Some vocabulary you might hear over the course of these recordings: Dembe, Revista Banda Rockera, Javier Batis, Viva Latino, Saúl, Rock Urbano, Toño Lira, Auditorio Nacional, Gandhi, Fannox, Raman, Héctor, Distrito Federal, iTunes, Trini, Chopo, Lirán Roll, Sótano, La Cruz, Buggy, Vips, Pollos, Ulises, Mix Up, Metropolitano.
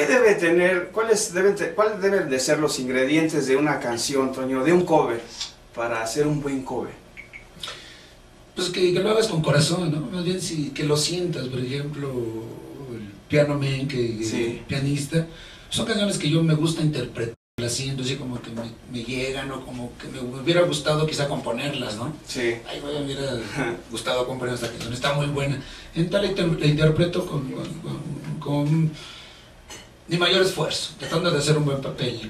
¿Qué debe tener, cuáles deben de ser los ingredientes de una canción, Toño, de un cover, para hacer un buen cover? Pues que lo hagas con corazón, ¿no? Más bien sí, que lo sientas. Por ejemplo, el Piano Man, que sí, pianista, son canciones que yo me gusta interpretar, haciendo así como que me llegan, o como que me hubiera gustado quizá componerlas, ¿no? Sí. Ay, me hubiera gustado componer esta canción, está muy buena. Entonces la interpreto con mi mayor esfuerzo, tratando de hacer un buen papel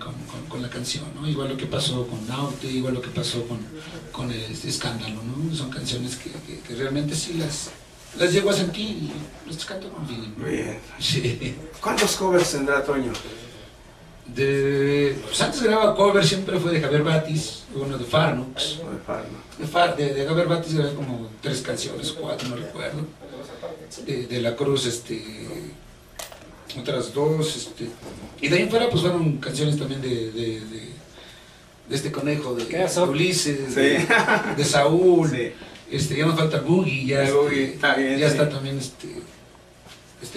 con la canción, ¿no? Igual lo que pasó con Naute, igual lo que pasó con este Escándalo, ¿no? Son canciones que realmente sí las llego a sentir y las canto con bien. Muy bien. Sí. ¿Cuántos covers tendrá, Toño? Pues antes grababa cover, siempre fue de Javier Batis, uno de Fannox. De Javier Batis grabé como 3 canciones, 4, no recuerdo. De La Cruz, otras 2, y de ahí en fuera pues fueron canciones también de este conejo, de Ulises, sí, de Saúl, sí, ya nos falta Buggy, ya está también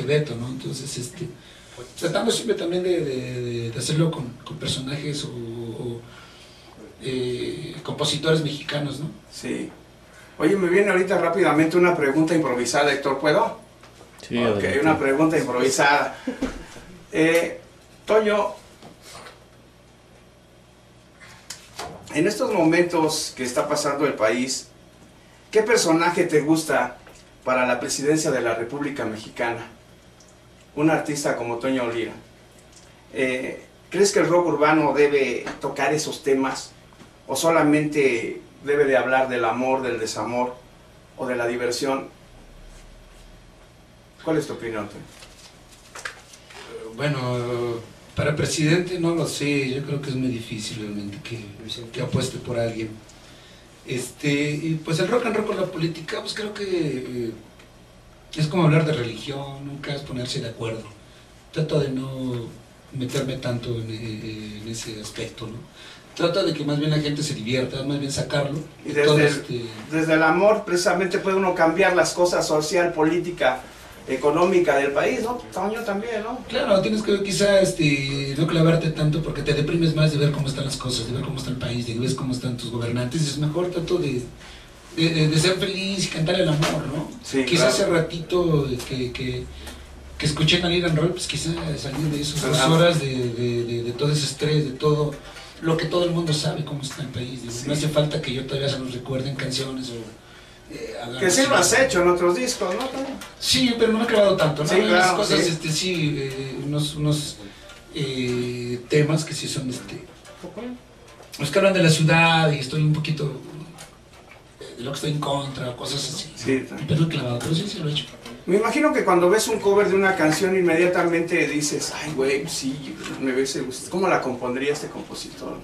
Beto, ¿no? Entonces tratando siempre también de hacerlo con personajes o compositores mexicanos, ¿no? Sí. Oye, me viene ahorita rápidamente una pregunta improvisada, Héctor, ¿puedo? Sí, ok, adelante. Una pregunta improvisada. Toño, en estos momentos que está pasando el país, ¿qué personaje te gusta para la presidencia de la República Mexicana? Un artista como Toño Lira. ¿Crees que el rock urbano debe tocar esos temas? ¿O solamente debe de hablar del amor, del desamor o de la diversión? ¿Cuál es tu opinión, Toño? Bueno, para presidente no lo sé. Yo creo que es muy difícil realmente que apueste por alguien. Y pues el rock and roll con la política, pues creo que... es como hablar de religión, nunca es ponerse de acuerdo. Trato de no meterme tanto en ese aspecto, ¿no? Trato de que más bien la gente se divierta, más bien sacarlo. Y desde el amor precisamente puede uno cambiar las cosas social, política, económica del país, ¿no? Toño también, ¿no? Claro, tienes que quizá no clavarte tanto porque te deprimes más de ver cómo están las cosas, de ver cómo está el país, de ver cómo están tus gobernantes. Es mejor trato de ser feliz y cantar el amor, ¿no? Sí, quizás claro, hace ratito que escuché a Lirán Roll, pues quizás salir de esas horas de todo ese estrés, de todo lo que todo el mundo sabe cómo está el país. Sí. No hace falta que yo todavía se nos recuerden canciones o... que sí lo has hecho en otros discos, ¿no? Sí, pero no me he clavado tanto, ¿no? Sí, claro, las cosas, sí, unos temas que sí son, los que hablan de la ciudad y estoy un poquito... de lo que estoy en contra, cosas así. Sí, pero clavado, pero sí, sí lo he hecho. Me imagino que cuando ves un cover de una canción inmediatamente dices, ay güey, sí, me hubiese gustado. ¿Cómo la compondría este compositor?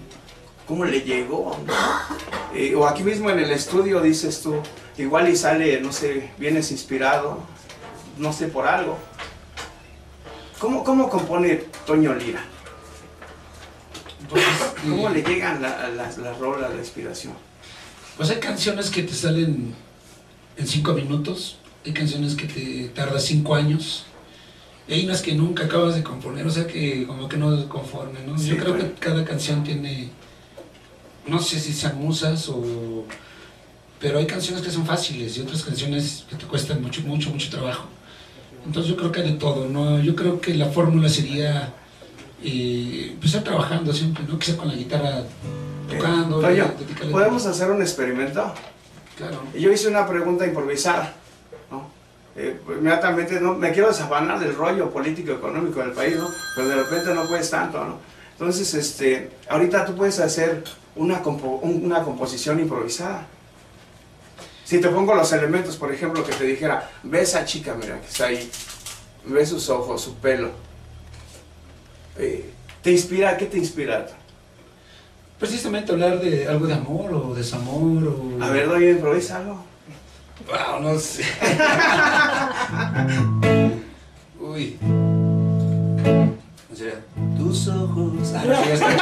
¿Cómo le llegó? O aquí mismo en el estudio dices tú, igual y sale, no sé, vienes inspirado, no sé, por algo. ¿Cómo compone Toño Lira? Pues, ¿cómo le llegan las rolas, la inspiración? Pues hay canciones que te salen en 5 minutos, hay canciones que te tardas 5 años, hay unas que nunca acabas de componer, o sea que como que no es conforme, ¿no? Sí, yo creo que cada canción tiene, no sé si sean musas o... pero hay canciones que son fáciles y otras canciones que te cuestan mucho, mucho, mucho trabajo. Entonces yo creo que hay de todo, ¿no? Yo creo que la fórmula sería empezar trabajando siempre, ¿no? Quizá con la guitarra... tocando, Toño, ¿podemos hacer un experimento? Claro. Yo hice una pregunta improvisada, ¿no? Inmediatamente, ¿no? Me quiero desafanar del rollo político-económico del país, ¿no? Pero de repente no puedes tanto, ¿no? Entonces, ahorita tú puedes hacer una composición improvisada. Si te pongo los elementos, por ejemplo, que te dijera, ve esa chica, mira, que está ahí, ve sus ojos, su pelo. ¿Te inspira? ¿Qué te inspira? Precisamente hablar de algo de amor o desamor o... A ver, doy, improvisa algo. Wow, no sé. Uy. O sea, tus ojos... Ah, no, ya está.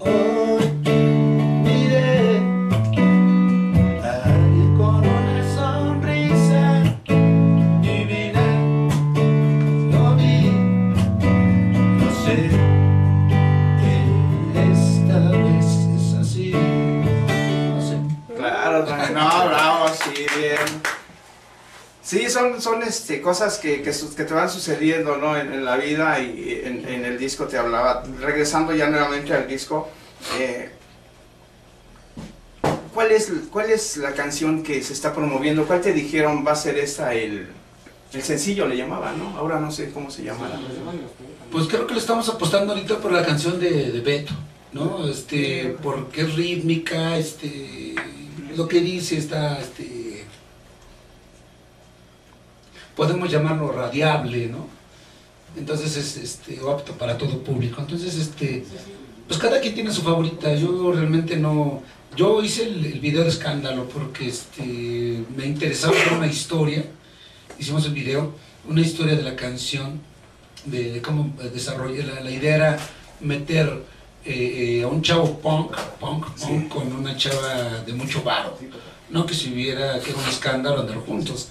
Hoy miré Sí, son cosas que te van sucediendo, ¿no? En la vida y en el disco te hablaba. Regresando ya nuevamente al disco, ¿cuál es la canción que se está promoviendo? ¿Cuál te dijeron va a ser esta el sencillo? Le llamaba, ¿no? Ahora no sé cómo se llamará. Pues creo que le estamos apostando ahorita por la canción de Beto, ¿no? Porque es rítmica, lo que dice está... podemos llamarlo radiable, ¿no? Entonces es apto para todo público. Entonces pues cada quien tiene su favorita. Yo realmente no, yo hice el video de Escándalo porque me interesaba una historia. Hicimos el video, una historia de la canción, de cómo desarrollar. La idea era meter a un chavo punk con una chava de mucho varo, no, que si hubiera, que era un escándalo andar juntos.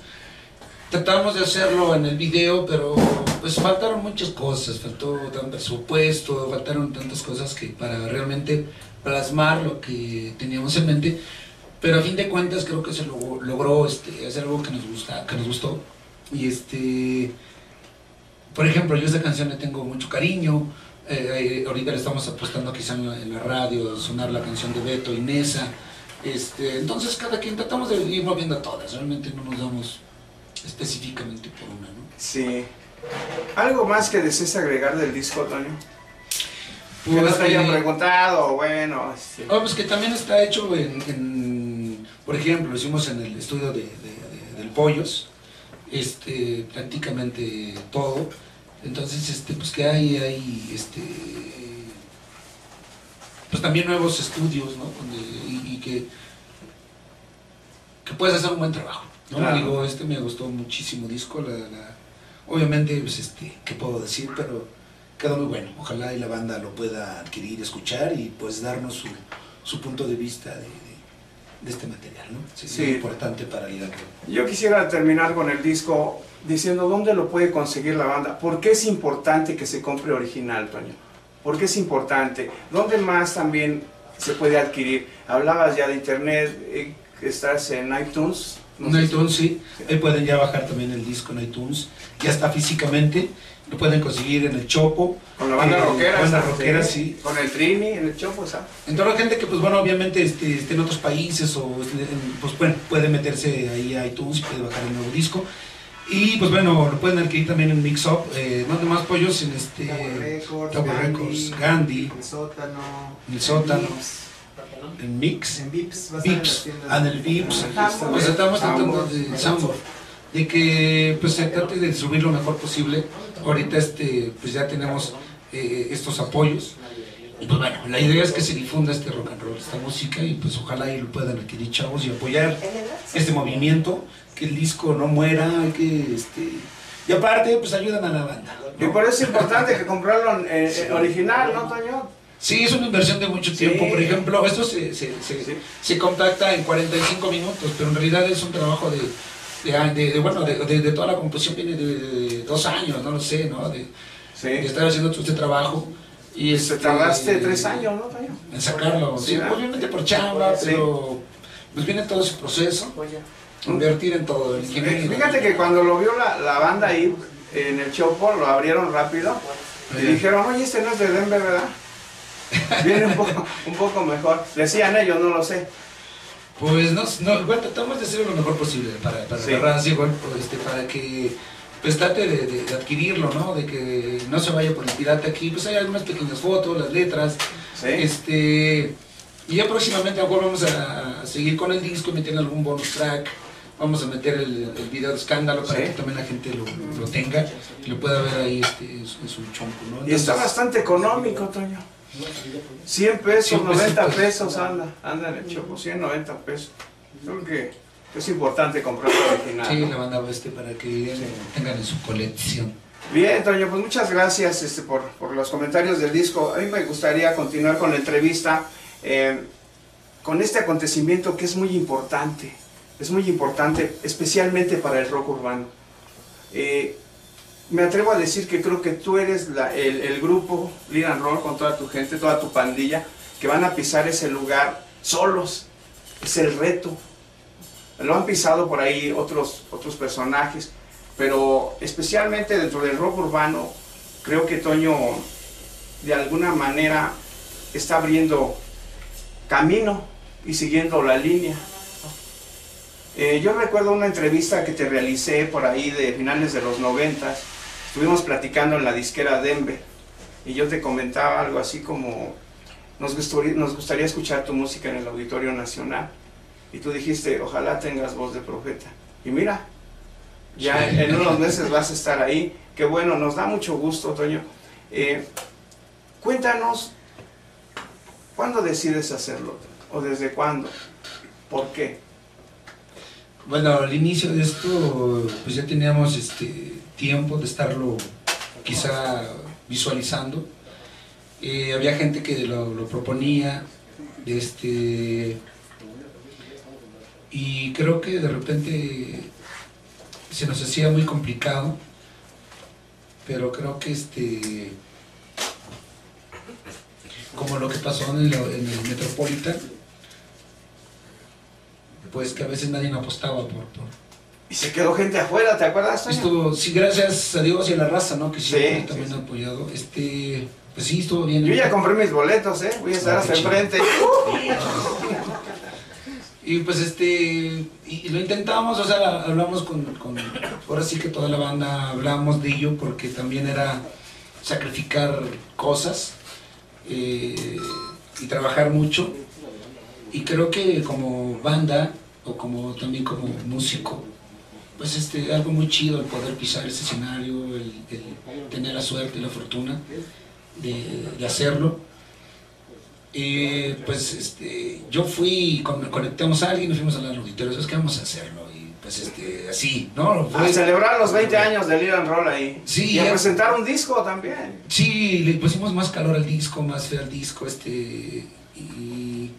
Tratamos de hacerlo en el video, pero pues faltaron muchas cosas, faltó tanto presupuesto, faltaron tantas cosas que para realmente plasmar lo que teníamos en mente, pero a fin de cuentas creo que se logró hacer algo que nos gusta, que nos gustó. Y por ejemplo, yo a esta canción le tengo mucho cariño. Ahorita le estamos apostando quizá en la radio, sonar la canción de Beto y Nessa. Entonces cada quien tratamos de ir moviendo a todas, realmente no nos damos específicamente por una, ¿no? Sí. ¿Algo más que desees agregar del disco, Toño? Pues, que no te hayan preguntado, bueno... pues que también está hecho por ejemplo, lo hicimos en el estudio del Pollos, prácticamente todo. Entonces, pues que hay pues también nuevos estudios, ¿no? Y que puedes hacer un buen trabajo, ¿no? Claro. Digo, me gustó muchísimo disco, obviamente, pues ¿qué puedo decir? Pero quedó muy bueno, ojalá y la banda lo pueda adquirir, escuchar y pues darnos su punto de vista de este material, ¿no? Sí. Es importante para el acto. Yo quisiera terminar con el disco diciendo dónde lo puede conseguir la banda, ¿por qué es importante que se compre original, Toño? ¿Por qué es importante? ¿Dónde más también se puede adquirir? Hablabas ya de internet, estás en iTunes... En iTunes, sí. Ahí pueden ya bajar también el disco en iTunes. Ya está físicamente. Lo pueden conseguir en el Chopo. Con la banda rockera. Con la banda rockera, sí. Con el Trini, en el Chopo, ¿sabes? En toda la gente que, pues bueno, obviamente esté en otros países o, pues bueno, puede meterse ahí a iTunes y puede bajar el nuevo disco. Y, pues bueno, lo pueden adquirir también en Mix Up. No de más pollos, en Tavo Records, Gandhi. El Sótano. El Sótano. En Mix, en Vips, en el Vips, pues estamos tratando de que pues se trate de subir lo mejor posible. Ahorita pues ya tenemos estos apoyos y pues bueno, la idea es que se difunda este rock and roll, esta música, y pues ojalá y lo puedan adquirir, chavos, y apoyar este movimiento, que el disco no muera, que y aparte pues ayudan a la banda, ¿no? Y por eso es importante que compraron original, ¿no, Toño? Sí, es una inversión de mucho tiempo. Sí. Por ejemplo, esto se compacta en 45 minutos, pero en realidad es un trabajo de toda la composición, viene de 2 años, no lo sé, ¿no? De estar haciendo todo este trabajo. Y te tardaste 3 años, ¿no, Toño? En sacarlo, sí, obviamente por chamba, pero pues viene todo ese proceso, invertir en todo. Fíjate que cuando lo vio la banda ahí, en el Chopo, lo abrieron rápido, y dijeron, oye, no es de Dembe, ¿verdad? Viene un poco mejor. Decían ellos, no lo sé. Pues no, tratamos de hacer lo mejor posible para la raza, igual, para que pues trate de adquirirlo, ¿no? De que no se vaya por el pirata aquí. Pues hay algunas pequeñas fotos, las letras. Sí. Y ya próximamente vamos a seguir con el disco y meter algún bonus track. Vamos a meter el video de Escándalo para que también la gente lo tenga y lo pueda ver ahí en su chompo, ¿no? Entonces, y está bastante económico, Toño. 100 pesos, 90 pesos, anda en el Chopo, 190 pesos. Creo que es importante comprar el original. Sí, la banda para que tengan en su colección. Bien, Toño, pues muchas gracias por los comentarios del disco. A mí me gustaría continuar con la entrevista con este acontecimiento que es muy importante. Es muy importante, especialmente para el rock urbano. Me atrevo a decir que creo que tú eres el grupo Lirán Roll, con toda tu gente, toda tu pandilla, que van a pisar ese lugar solos. Es el reto. Lo han pisado por ahí otros personajes, pero especialmente dentro del rock urbano, creo que Toño de alguna manera está abriendo camino y siguiendo la línea. Yo recuerdo una entrevista que te realicé por ahí de finales de los 90, estuvimos platicando en la disquera Dembe y yo te comentaba algo así como nos gustaría escuchar tu música en el Auditorio Nacional. Y tú dijiste, ojalá tengas voz de profeta. Y mira, ya en unos meses vas a estar ahí. Qué bueno, nos da mucho gusto, Toño. Cuéntanos, ¿cuándo decides hacerlo? ¿O desde cuándo? ¿Por qué? Bueno, al inicio de esto, pues ya teníamos tiempo de estarlo quizá visualizando. Había gente que lo proponía, y creo que de repente se nos hacía muy complicado, pero creo que como lo que pasó en el Metropolitano, pues que a veces nadie apostaba por... Y se quedó gente afuera, ¿te acuerdas? Estuvo, sí, gracias a Dios y a la raza, ¿no? Que sí, también ha apoyado. Pues sí, estuvo bien. Yo ya compré mis boletos, ¿eh? Voy a estar hasta enfrente. Y pues y lo intentamos, o sea, hablamos con ahora sí que toda la banda hablamos de ello, porque también era sacrificar cosas y trabajar mucho, y creo que como banda o como también como músico, pues algo muy chido el poder pisar ese escenario, el tener la suerte y la fortuna de hacerlo. Pues yo fui, conectamos a alguien, nos fuimos a la auditoría, ¿sabes qué? Vamos a hacerlo, y pues así, ¿no? A celebrar los 20 años de Lirán Roll ahí, sí, y a presentar un disco también. Sí, le pusimos más calor al disco, más fe al disco, y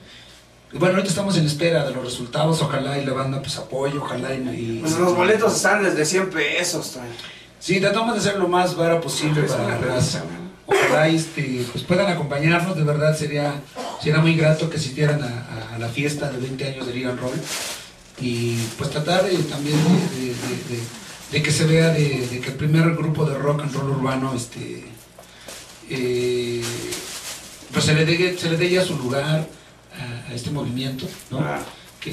bueno, ahorita estamos en espera de los resultados, ojalá y la banda pues apoye, ojalá y pues los boletos están desde 100 pesos también. Sí, tratamos de hacer lo más barato posible para la raza. Ojalá pues puedan acompañarnos, de verdad sería muy grato que asistieran a la fiesta de 20 años de Lirán Roll, y pues tratar también de que se vea de que el primer grupo de rock and roll urbano pues se le dé ya su lugar a este movimiento, ¿no? Que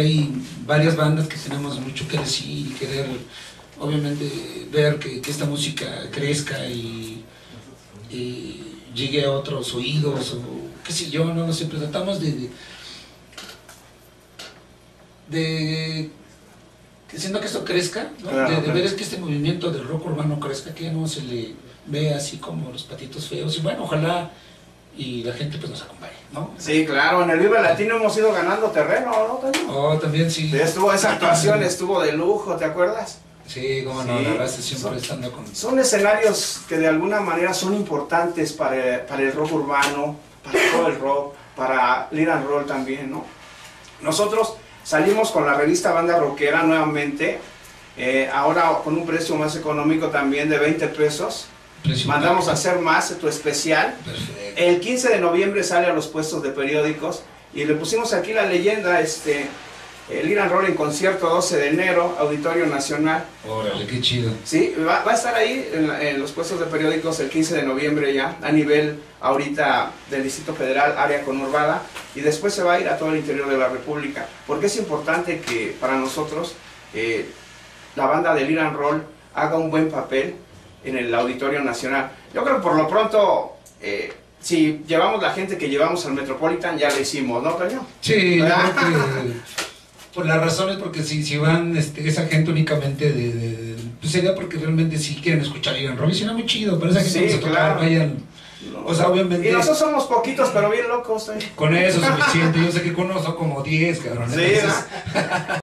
hay varias bandas que tenemos mucho que decir y querer obviamente ver que esta música crezca y llegue a otros oídos, o qué sé yo, no sé, pero tratamos de siendo que esto crezca, ¿no? Claro, de ver es que este movimiento del rock urbano crezca, que no se le vea así como los patitos feos, y bueno, ojalá y la gente pues nos acompañe, ¿no? Sí, claro, en el Viva Latino hemos ido ganando terreno, ¿no, Toño? Oh, también sí. Esa actuación estuvo de lujo, ¿te acuerdas? Sí, como no, la verdad siempre estando con... Son escenarios que de alguna manera son importantes para el rock urbano, para todo el rock, para Lirán Roll también, ¿no? Nosotros salimos con la revista Banda Rockera nuevamente, ahora con un precio más económico también de 20 pesos. Mandamos a hacer más tu especial. Perfecto. El 15 de noviembre sale a los puestos de periódicos y le pusimos aquí la leyenda, Lirán Roll en concierto 12 de enero, Auditorio Nacional. Órale, qué chido. Sí, va a estar ahí en los puestos de periódicos el 15 de noviembre ya, a nivel ahorita del Distrito Federal, área conurbada, y después se va a ir a todo el interior de la República, porque es importante que para nosotros la banda de Lirán Roll haga un buen papel en el Auditorio Nacional. Yo creo que por lo pronto... si llevamos la gente que llevamos al Metropolitan, ya lo hicimos, ¿no, Toño? Sí, por las razones, porque si van esa gente únicamente pues sería porque realmente sí quieren escuchar Lirán Roll, suena muy chido, pero esa gente sí, claro, vayan, o sea, obviamente... Y nosotros somos poquitos, pero bien locos, ¿eh? Con eso es suficiente, yo sé que conozco como 10, cabrón. Sí, entonces...